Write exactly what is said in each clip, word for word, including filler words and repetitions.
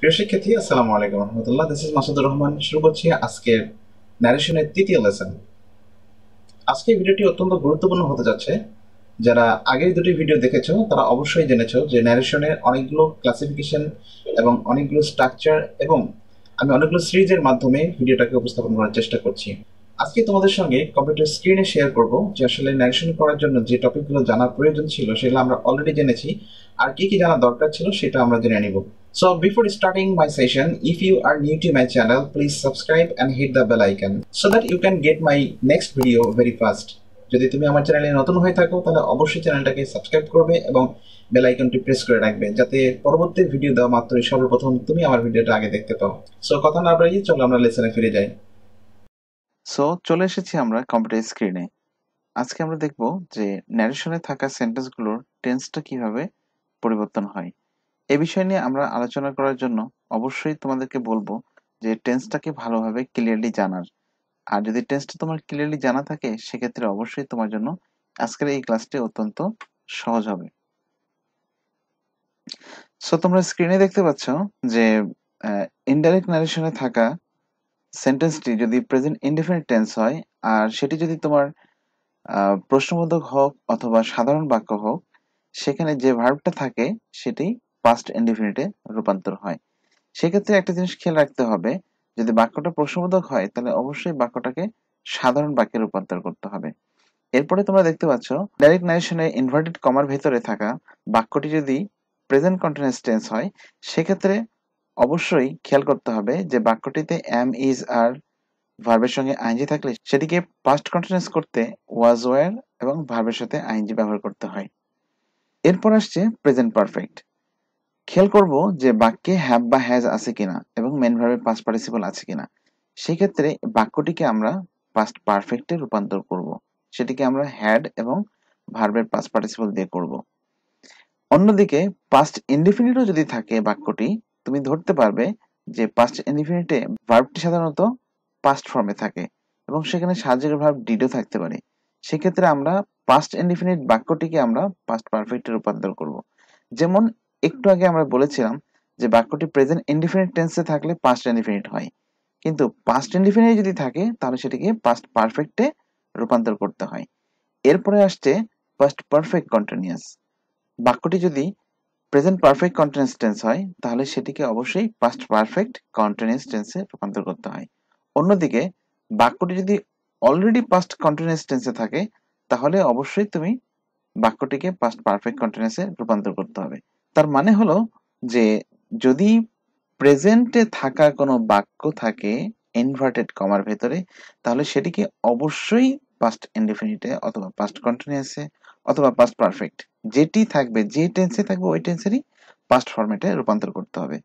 প্রিয় শিক্ষার্থী, আসসালামু আলাইকুম রহমতুল্লাহ। This is Masudur Rahman. শুরু করছি আজকের ন্যারেশনের তৃতীয় লেসন। আজকের ভিডিওটি অত্যন্ত গুরুত্বপূর্ণ হতে যাচ্ছে। যারা আগের দুটি ভিডিও দেখেছো তারা অবশ্যই জেনেছো যে ন্যারেশনের অনেকগুলো ক্লাসিফিকেশন এবং অনেকগুলো স্ট্রাকচার এবং আমি অনেকগুলো সিরিজের মাধ্যমে ভিডিওটাকে উপস্থাপন করার চেষ্টা করছি। আজকে তোমাদের সঙ্গে কম্পিউটার স্ক্রিনে শেয়ার করব যে আসলে ন্যারেশন করার জন্য যে টপিকগুলো জানা প্রয়োজন ছিল সেগুলো আমরা অলরেডি জেনেছি, আর কি কি জানা দরকার ছিল সেটা আমরা জেনে নিব। So before starting my session, if you are new to my channel, please subscribe and hit the bell icon so that you can get my next video very fast. যদি তুমি আমার চ্যানেলে নতুন হয়ে থাকো তাহলে অবশ্যই চ্যানেলটাকে সাবস্ক্রাইব করবে এবং বেল আইকনটি প্রেস করে রাখবে যাতে পরবর্তী ভিডিও দেওয়া মাত্রই সর্বপ্রথম তুমি আমার ভিডিওটা আগে দেখতে পাও। সো কথা না বাড়িয়ে চলো আমরা লেসনে ফিরে যাই। সো চলে এসেছি আমরা কম্পিউটার স্ক্রিনে। আজকে আমরা দেখব যে ন্যারেশনে থাকা সেন্টেন্সগুলোর টেন্সটা কিভাবে পরিবর্তন হয়। এই বিষয় নিয়ে আমরা আলোচনা করার জন্য অবশ্যই তোমাদেরকে বলবো যে টেন্সটাকে ভালোভাবে ক্লিয়ারলি জানার। আর যদি টেন্সটা তোমার ক্লিয়ারলি জানা থাকে সেক্ষেত্রে অবশ্যই তোমার জন্য আজকের এই ক্লাসটি অত্যন্ত সহজ হবে। সো তোমরা স্ক্রিনে দেখতে পাচ্ছ যে ইনডাইরেক্ট ন্যারেশনে থাকা সেন্টেন্সটি যদি প্রেজেন্ট ইনডিফিনিট টেন্স হয় আর সেটি যদি তোমার প্রশ্নবোধক হোক অথবা সাধারণ বাক্য হোক, সেখানে যে ভার্বটা থাকে সেটি পাস্ট ইনডিফিনিটে রূপান্তর হয়। সেক্ষেত্রে একটা জিনিস খেয়াল রাখতে হবে, যদি বাক্যটা প্রশ্নবোধক হয় তাহলে অবশ্যই বাক্যটাকে সাধারণ বাক্যে রূপান্তর করতে হবে। এরপরে তোমরা দেখতে পাচ্ছ ডাইরেক্ট ন্যারেশনে ইনভার্টেড কমার ভেতরে থাকা বাক্যটি যদি প্রেজেন্ট কন্টিনিউয়াস টেন্স হয় সেক্ষেত্রে অবশ্যই খেয়াল করতে হবে যে বাক্যটিতে এম ইজ আর ভার্বের সঙ্গে আইএনজি থাকলে সেটিকে পাস্ট কন্টিনিউয়াস করতে ওয়াজ ওয়্যার এবং ভার্বের সাথে আইএনজি ব্যবহার করতে হয়। এরপর আসছে প্রেজেন্ট পারফেক্ট। খেয়াল করব যে বাক্যে হ্যাভ বা হ্যাজ আছে কিনা এবং মেন ভার্বের পাস্ট পার্টিসিপল আছে কিনা। সেক্ষেত্রে বাক্যটিকে আমরা পাস্ট পারফেক্টে রূপান্তর করব, সেটিকে আমরা হ্যাড এবং ভার্বের পাস্ট পার্টিসিপল দিয়ে করব। অন্যদিকে পাস্ট ইনডিফিনিটও যদি থাকে বাক্যটি, তুমি ধরতে পারবে যে পাস্ট ইনডিফিনিটে ভার্বটি সাধারণত পাস্ট ফর্মে থাকে এবং সেখানে সাহায্যের ভার্ব ডিডও থাকতে পারে। সেক্ষেত্রে আমরা পাস্ট ইনডিফিনিট বাক্যটিকে আমরা পাস্ট পারফেক্টে রূপান্তর করব। যেমন একটু আগে আমরা বলেছিলাম যে বাক্যটি প্রেজেন্ট ইনডিফিনিট টেন্সে থাকলে পাস্ট ইনডিফিনিট হয়, কিন্তু পাস্ট ইনডিফিনিট যদি থাকে তাহলে সেটিকে পাস্ট পারফেক্টে রূপান্তর করতে হয়। এরপরে আসছে পাস্ট পারফেক্ট কন্টিনিউয়াস। বাক্যটি যদি প্রেজেন্ট পারফেক্ট কন্টিনিউয়াস টেন্স হয় তাহলে সেটিকে অবশ্যই পাস্ট পারফেক্ট কন্টিনিউয়াস টেন্সে রূপান্তর করতে হয়। অন্যদিকে বাক্যটি যদি অলরেডি পাস্ট কন্টিনিউয়াস টেন্সে থাকে তাহলে অবশ্যই তুমি বাক্যটিকে পাস্ট পারফেক্ট কন্টিনিউয়াসে রূপান্তর করতে হবে। তার মানে হলো যে যদি প্রেজেন্টে থাকা কোনো বাক্য থাকে ইনভার্টেড কমার ভেতরে তাহলে সেটিকে অবশ্যই পাস্ট ইনডিফিনিটে অথবা পাস্ট কন্টিনিউয়াসে অথবা পাস্ট পারফেক্ট, যেটি থাকবে যে টেন্সে থাকবে ওই টেন্সেরই পাস্ট ফর্মেটে রূপান্তর করতে হবে।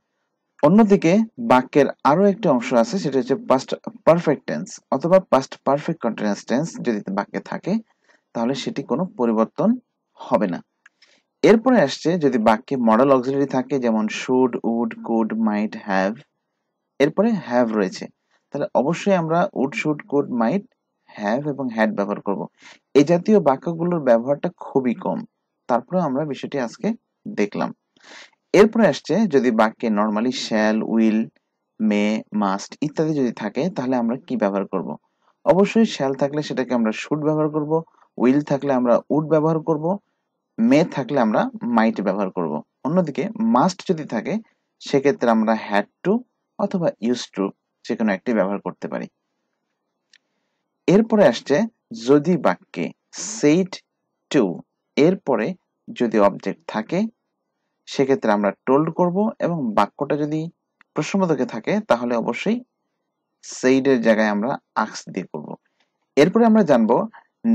অন্যদিকে বাক্যের আরো একটি অংশ আছে, সেটা হচ্ছে পাস্ট পারফেক্ট টেন্স অথবা পাস্ট পারফেক্ট কন্টিনিউয়াস টেন্স। যদি বাক্যে থাকে তাহলে সেটি কোনো পরিবর্তন হবে না। এরপরে আসছে যদি বাক্যে মডেল অক্সিলারি থাকে, যেমন should, would, could, might, have. এরপরে হ্যাভ রয়েছে, তাহলে অবশ্যই আমরা would, should, could, might, have এবং হ্যাড ব্যবহার করব। এই জাতীয় বাক্যগুলোর ব্যবহারটা খুবই কম, তারপরে আমরা বিষয়টি আজকে দেখলাম। এরপরে আসছে যদি বাক্যে normally shall, will, may, must ইত্যাদি যদি থাকে তাহলে আমরা কি ব্যবহার করব? অবশ্যই শ্যাল থাকলে সেটাকে আমরা শুড ব্যবহার করব, উইল থাকলে আমরা উড ব্যবহার করব, মে থাকলে আমরা মাইট ব্যবহার করব। অন্যদিকে মাস্ট যদি থাকে সেক্ষেত্রে আমরা হ্যাড টু অথবা ইউজ টু যেকোনো একটি ব্যবহার করতে পারি। এরপরে আসছে যদি বাক্যে সেইড টু এরপরে যদি অবজেক্ট থাকে সেক্ষেত্রে আমরা টোল্ড করব এবং বাক্যটা যদি প্রশ্নবোধকে থাকে তাহলে অবশ্যই সেইডের জায়গায় আমরা আক্স দিয়ে করব। এরপরে আমরা জানবো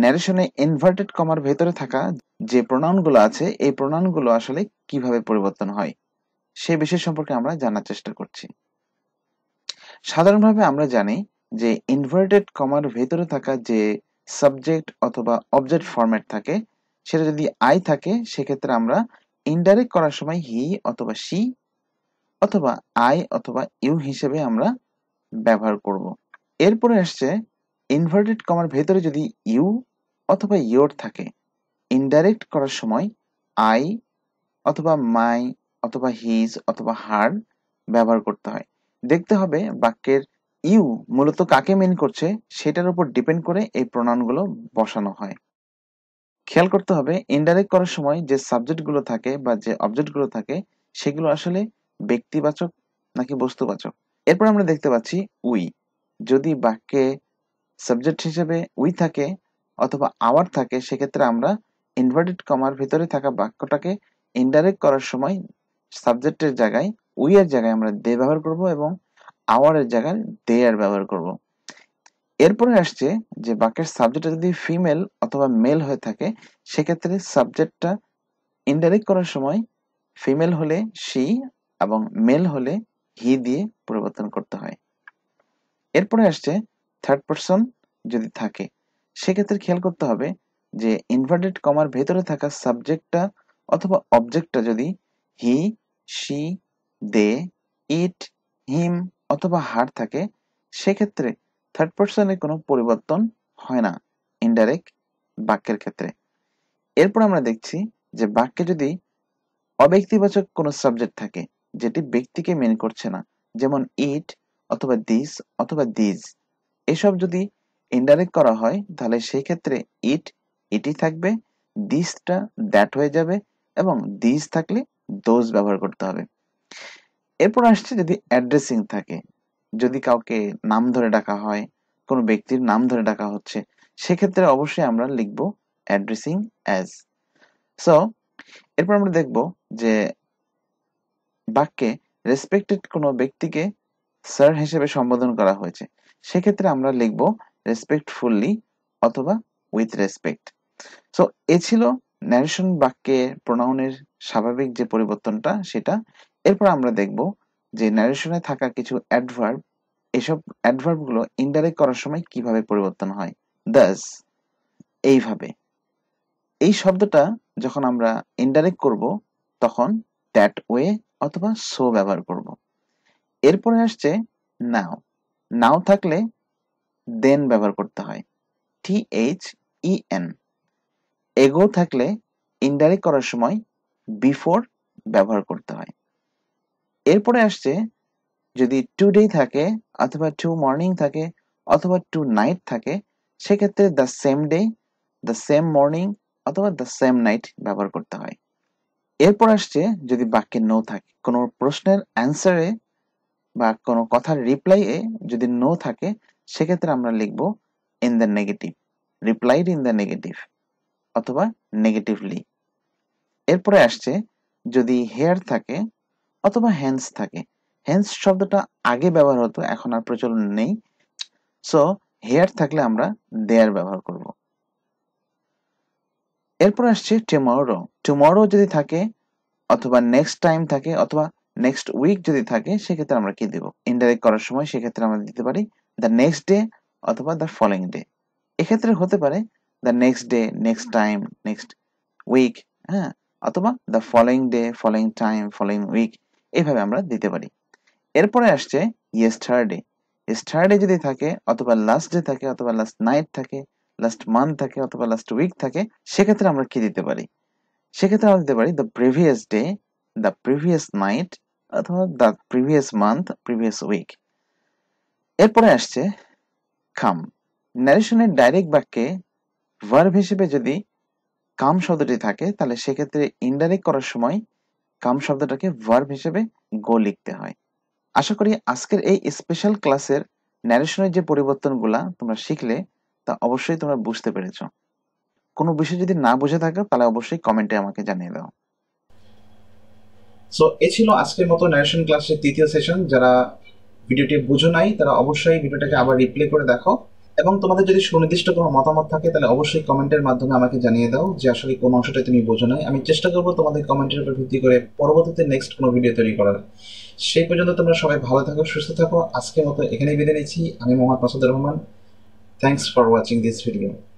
ন্যারেশনে ইনভার্টেড কমার ভেতরে থাকা যে প্রোনাউনগুলো আছে এই প্রোনাউনগুলো আসলে কিভাবে পরিবর্তন হয় সেই বিষয় সম্পর্কে আমরা জানার চেষ্টা করছি। সাধারণভাবে আমরা জানি যে ইনভার্টেড কমার ভেতরে থাকা যে সাবজেক্ট অথবা অবজেক্ট ফরম্যাট থাকে সেটা যদি আই থাকে সেক্ষেত্রে আমরা ইনডাইরেক্ট করার সময় হি অথবা সি অথবা আই অথবা ইউ হিসেবে আমরা ব্যবহার করব। এরপরে আসছে ইনভার্টেড কমার ভেতরে যদি ইউ অথবা ইয়োর থাকে ইনডাইরেক্ট করার সময় আই অথবা মাই অথবা হিজ অথবা হার ব্যবহার করতে হয়। দেখতে হবে বাক্যের ইউ মূলত কাকে মেন করছে সেটার উপর ডিপেন্ড করে এই প্রোনাউনগুলো বসানো হয়। খেয়াল করতে হবে ইনডাইরেক্ট করার সময় যে সাবজেক্টগুলো থাকে বা যে অবজেক্টগুলো থাকে সেগুলো আসলে ব্যক্তিবাচক নাকি বস্তুবাচক। এরপর আমরা দেখতে পাচ্ছি উই, যদি বাক্যে সাবজেক্ট হিসেবে উই থাকে অথবা আওয়ার থাকে সেক্ষেত্রে আমরা ইনভার্টেড কমার ভিতরে থাকা বাক্যটাকে ইনডাইরেক্ট করার সময় সাবজেক্টের জায়গায় উই এর জায়গায় আমরা দে ব্যবহার করব এবং আওয়ারের জায়গায় দে আর ব্যবহার করব। এরপরে আসছে যে বাক্যের সাবজেক্টটা যদি ফিমেল অথবা মেল হয়ে থাকে সেক্ষেত্রে সাবজেক্টটা ইনডাইরেক্ট করার সময় ফিমেল হলে শি এবং মেল হলে হি দিয়ে পরিবর্তন করতে হয়। এরপরে আসছে থার্ড পারসন যদি থাকে সেক্ষেত্রে খেয়াল করতে হবে যে ইনভার্টেড কমার ভেতরে থাকা সাবজেক্টটা অথবা অবজেক্টটা যদি হি, শি, দে, ইট, হিম অথবা হার থাকে সেক্ষেত্রে থার্ড পারসনে কোনো পরিবর্তন হয় না ইনডাইরেক্ট বাক্যের ক্ষেত্রে। এরপর আমরা দেখছি যে বাক্যে যদি অব্যক্তিবাচক কোনো সাবজেক্ট থাকে যেটি ব্যক্তিকে মেন করছে না, যেমন ইট অথবা দিস অথবা দিজ, এসব যদি ইনডাইরেক্ট করা হয় তাহলে সেই ক্ষেত্রে ইট ইটই থাকবে, দিসটা দ্যাট হয়ে যাবে এবং দিস থাকলে দোজ ব্যবহার করতে হবে। এরপর আসছে যদি অ্যাড্রেসিং থাকে, যদি কাউকে নাম ধরে ডাকা হয়, কোনো ব্যক্তির নাম ধরে ডাকা হচ্ছে সেক্ষেত্রে অবশ্যই আমরা লিখব অ্যাড্রেসিং অ্যাজ। সো এরপর আমরা দেখব যে বাক্যে রেসপেক্টেড কোনো ব্যক্তিকে স্যার হিসেবে সম্বোধন করা হয়েছে সেক্ষেত্রে আমরা লিখব রেসপেক্টফুললি অথবা উইথ রেসপেক্ট। সো এ ছিল ন্যারেশন বাক্যে প্রোনাউনের স্বাভাবিক যে পরিবর্তনটা সেটা। এরপর আমরা দেখব যে ন্যারেশনে থাকা কিছু অ্যাডভার্ব, এসব অ্যাডভার্বগুলো ইনডাইরেক্ট করার সময় কিভাবে পরিবর্তন হয়। দাস, এইভাবে, এই শব্দটা যখন আমরা ইনডাইরেক্ট করব তখন দ্যাট ওয়ে অথবা সো ব্যবহার করব। এরপরে আসছে নাও, নাও থাকলে দেন ব্যবহার করতে হয়, টি এইচ ই এন। এগো থাকলে ইনডাইরেক্ট করার সময় বিফোর ব্যবহার করতে হয়। এরপরে আসছে যদি টুডে থাকে অথবা টু মর্নিং থাকে অথবা টু নাইট থাকে সেক্ষেত্রে the same day, the same morning অথবা দ্য সেম নাইট ব্যবহার করতে হয়। এরপর আসছে যদি বাক্যে নো থাকে, কোনো প্রশ্নের অ্যান্সারে বা কোনো কথার রিপ্লাই এ যদি নো থাকে সেক্ষেত্রে আমরা লিখব in the negative, replied in the negative অথবা নেগেটিভলি। এরপরে আসছে যদি হেয়ার থাকে অথবা হ্যান্ডস থাকে, হ্যান্ডস শব্দটা আগে ব্যবহার হতো এখন আর প্রচলন নেই, সো হেয়ার থাকলে আমরা দেয়ার ব্যবহার করব। এরপর আসছে টুমরো, টুমরো যদি থাকে অথবা নেক্সট টাইম থাকে অথবা নেক্সট উইক যদি থাকে সেক্ষেত্রে আমরা কি দেব ইনডাইরেক্ট করার সময়, সেক্ষেত্রে আমরা দিতে পারি দ্য নেক্সট ডে অথবা দ্য ফলোয়িং ডে। এক্ষেত্রে হতে পারে the next day, next time, next week, হ্যাঁ, অথবা the following day, following time, following week, এভাবে আমরা দিতে পারি। এরপরে আসছে ইয়েস্টারডে, ইয়েস্টারডে যদি থাকে অথবা লাস্ট ডে থাকে অথবা লাস্ট নাইট থাকে, লাস্ট মান্থ থাকে অথবা লাস্ট উইক থাকে সেক্ষেত্রে আমরা কি দিতে পারি, সেক্ষেত্রে আমরা দিতে পারি the previous day, the previous night অথবা the previous month, previous week. এরপরে আসছে কাম, ন্যারেশনের ডাইরেক্ট বাক্যে ভার্ব হিসেবে যদি কাম শব্দটি থাকে তাহলে সেক্ষেত্রে ইনডাইরেক্ট করার সময় কাম শব্দটাকে ভার্ব হিসেবে গো লিখতে হয়। আশা করি আজকের এই স্পেশাল ক্লাসের ন্যারেশনের যে পরিবর্তনগুলা তোমরা শিখলে তা অবশ্যই তোমরা বুঝতে পেরেছ। কোনো বিষয় যদি না বুঝে থাকো তাহলে অবশ্যই কমেন্টে আমাকে জানিয়ে দাও। সো এ ছিল আজকের মতো ন্যারেশন ক্লাসের তৃতীয় সেশন। যারা ভিডিওটি বুঝো নাই তারা অবশ্যই ভিডিওটাকে আবার রিপ্লে করে দেখো এবং তোমাদের যদি সুনির্দিষ্ট কোনো মতামত থাকে তাহলে অবশ্যই কমেন্টের মাধ্যমে আমাকে জানিয়ে দাও যে আসলে কোন অংশটা তুমি বোঝো নাই। আমি চেষ্টা করবো তোমাদের কমেন্টের উপর ভিত্তি করে পরবর্তীতে নেক্সট কোনো ভিডিও তৈরি করার। সেই পর্যন্ত তোমরা সবাই ভালো থাকো, সুস্থ থাকো। আজকের মতো এখানেই বিদায় নিচ্ছি। আমি Mohammad Masudur Rahman. Thanks for watching this video.